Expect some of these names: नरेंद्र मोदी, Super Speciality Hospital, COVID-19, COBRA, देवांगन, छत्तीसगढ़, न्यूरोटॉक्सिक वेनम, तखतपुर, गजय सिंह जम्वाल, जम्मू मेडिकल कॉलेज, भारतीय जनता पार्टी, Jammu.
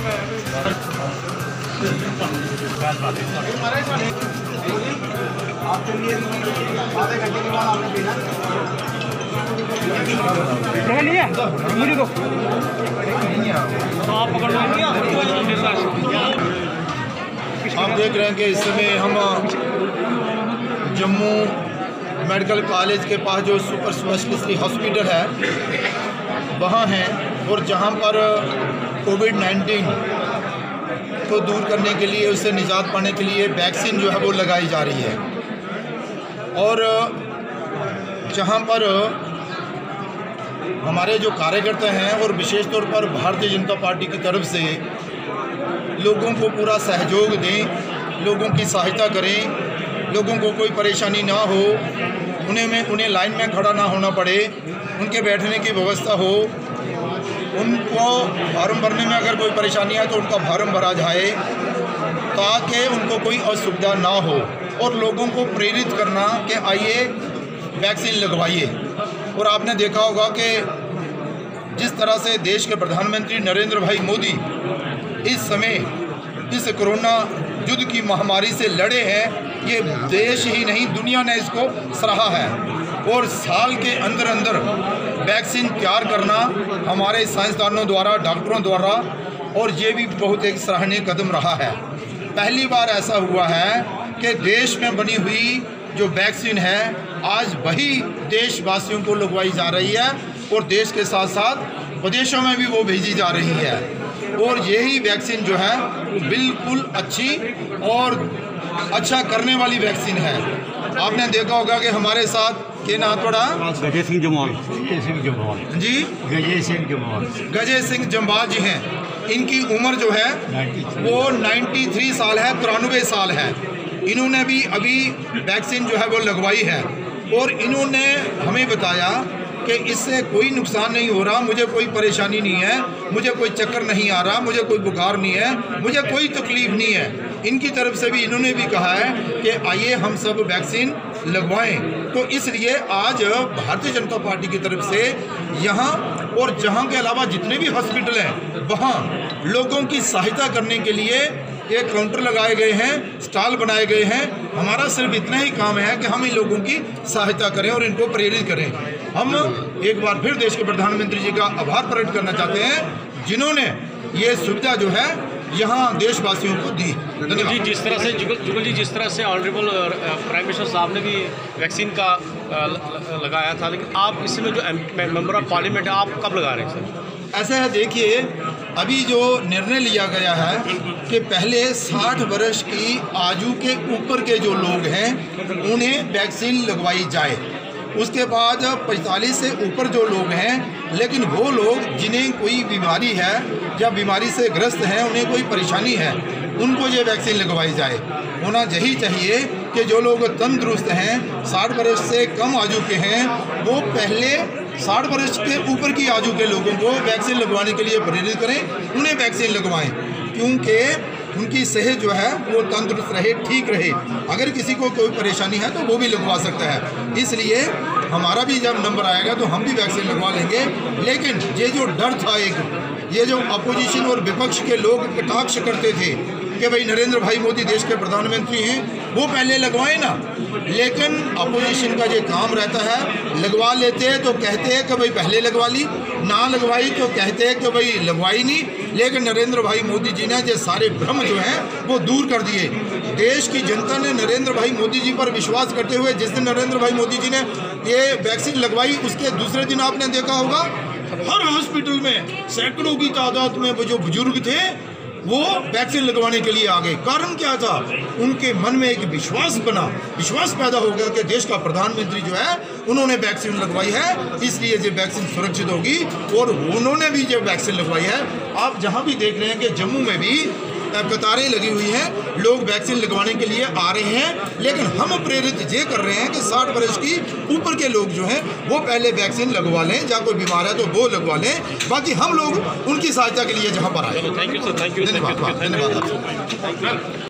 मुझे तो आप देख रहे हैं कि इस समय हम जम्मू मेडिकल कॉलेज के पास जो सुपर स्पेशलिटी हॉस्पिटल है वहाँ हैं, और जहाँ पर कोविड-19 को दूर करने के लिए, उससे निजात पाने के लिए वैक्सीन जो है वो लगाई जा रही है। और जहाँ पर हमारे जो कार्यकर्ता हैं और विशेष तौर पर भारतीय जनता पार्टी की तरफ से लोगों को पूरा सहयोग दें, लोगों की सहायता करें, लोगों को कोई परेशानी ना हो, उन्हें लाइन में खड़ा ना होना पड़े, उनके बैठने की व्यवस्था हो, उनको फार्म भरने में अगर कोई परेशानी है तो उनका फार्म भरा जाए ताकि उनको कोई असुविधा ना हो, और लोगों को प्रेरित करना कि आइए वैक्सीन लगवाइए। और आपने देखा होगा कि जिस तरह से देश के प्रधानमंत्री नरेंद्र भाई मोदी इस समय इस कोरोना युद्ध की महामारी से लड़े हैं, ये देश ही नहीं दुनिया ने इसको सराहा है। और साल के अंदर अंदर वैक्सीन तैयार करना हमारे साइंसदानों द्वारा, डॉक्टरों द्वारा, और ये भी बहुत एक सराहनीय कदम रहा है। पहली बार ऐसा हुआ है कि देश में बनी हुई जो वैक्सीन है आज वही देशवासियों को लगवाई जा रही है, और देश के साथ साथ विदेशों में भी वो भेजी जा रही है। और यही वैक्सीन जो है बिल्कुल अच्छी और अच्छा करने वाली वैक्सीन है। आपने देखा होगा कि हमारे साथ के नाम पड़ा गजय सिंह जम्वाल जी हैं। इनकी उम्र जो है वो 93 साल है, 93 साल है। इन्होंने भी अभी वैक्सीन जो है वो लगवाई है, और इन्होंने हमें बताया कि इससे कोई नुकसान नहीं हो रहा, मुझे कोई परेशानी नहीं है, मुझे कोई चक्कर नहीं आ रहा, मुझे कोई बुखार नहीं है, मुझे कोई तकलीफ नहीं है। इनकी तरफ से भी इन्होंने भी कहा है कि आइए हम सब वैक्सीन लगवाएं। तो इसलिए आज भारतीय जनता पार्टी की तरफ से यहाँ और जहाँ के अलावा जितने भी हॉस्पिटल हैं वहाँ लोगों की सहायता करने के लिए ये काउंटर लगाए गए हैं, स्टॉल बनाए गए हैं। हमारा सिर्फ इतना ही काम है कि हम इन लोगों की सहायता करें और इनको प्रेरित करें। हम एक बार फिर देश के प्रधानमंत्री जी का आभार प्रकट करना चाहते हैं जिन्होंने ये सुविधा जो है यहाँ देशवासियों को दी। जी, जिस तरह से ऑनरेबल प्राइम मिनिस्टर साहब ने भी वैक्सीन का लगाया था, लेकिन आप इसमें जो मेंबर ऑफ पार्लियामेंट है आप कब लगा रहे हैं सर? ऐसा है, देखिए अभी जो निर्णय लिया गया है कि पहले 60 वर्ष की आयु के ऊपर के जो लोग हैं उन्हें वैक्सीन लगवाई जाए, उसके बाद 45 से ऊपर जो लोग हैं, लेकिन वो लोग जिन्हें कोई बीमारी है या बीमारी से ग्रस्त हैं, उन्हें कोई परेशानी है, उनको ये वैक्सीन लगवाई जाए। होना यही चाहिए कि जो लोग तंदुरुस्त हैं, 60 वर्ष से कम आयु के हैं, वो पहले 60 वर्ष के ऊपर की आयु के लोगों को वैक्सीन लगवाने के लिए प्रेरित करें, उन्हें वैक्सीन लगवाएं, क्योंकि उनकी सेहत जो है वो तंदुरुस्त रहे, ठीक रहे। अगर किसी को कोई परेशानी है तो वो भी लगवा सकता है। इसलिए हमारा भी जब नंबर आएगा तो हम भी वैक्सीन लगवा लेंगे। लेकिन ये जो डर था, एक ये जो अपोजिशन और विपक्ष के लोग कटाक्ष करते थे कि भाई नरेंद्र भाई मोदी देश के प्रधानमंत्री हैं, वो पहले लगवाएं ना, लेकिन अपोजिशन का ये काम रहता है, लगवा लेते हैं तो कहते हैं कि भाई पहले लगवा ली, ना लगवाई तो कहते हैं कि भाई लगवाई नहीं। लेकिन नरेंद्र भाई मोदी जी ने ये सारे भ्रम जो हैं वो दूर कर दिए। देश की जनता ने नरेंद्र भाई मोदी जी पर विश्वास करते हुए जिस दिन नरेंद्र भाई मोदी जी ने ये वैक्सीन लगवाई, उसके दूसरे दिन आपने देखा होगा हर हॉस्पिटल में सैकड़ों की तादाद में वो जो बुजुर्ग थे वो वैक्सीन लगवाने के लिए आ गए। कारण क्या था? उनके मन में एक विश्वास पैदा हो गया कि देश का प्रधानमंत्री जो है उन्होंने वैक्सीन लगवाई है, इसलिए ये वैक्सीन सुरक्षित होगी, और उन्होंने भी जो वैक्सीन लगवाई है। आप जहां भी देख रहे हैं कि जम्मू में भी कतारें लगी हुई हैं, लोग वैक्सीन लगवाने के लिए आ रहे हैं। लेकिन हम प्रेरित ये कर रहे हैं कि 60 वर्ष की ऊपर के लोग जो हैं वो पहले वैक्सीन लगवा लें, या कोई बीमार है तो वो लगवा लें, बाकी हम लोग उनकी सहायता के लिए जहां पर आए। Thank you sir, thank you, धन्यवाद।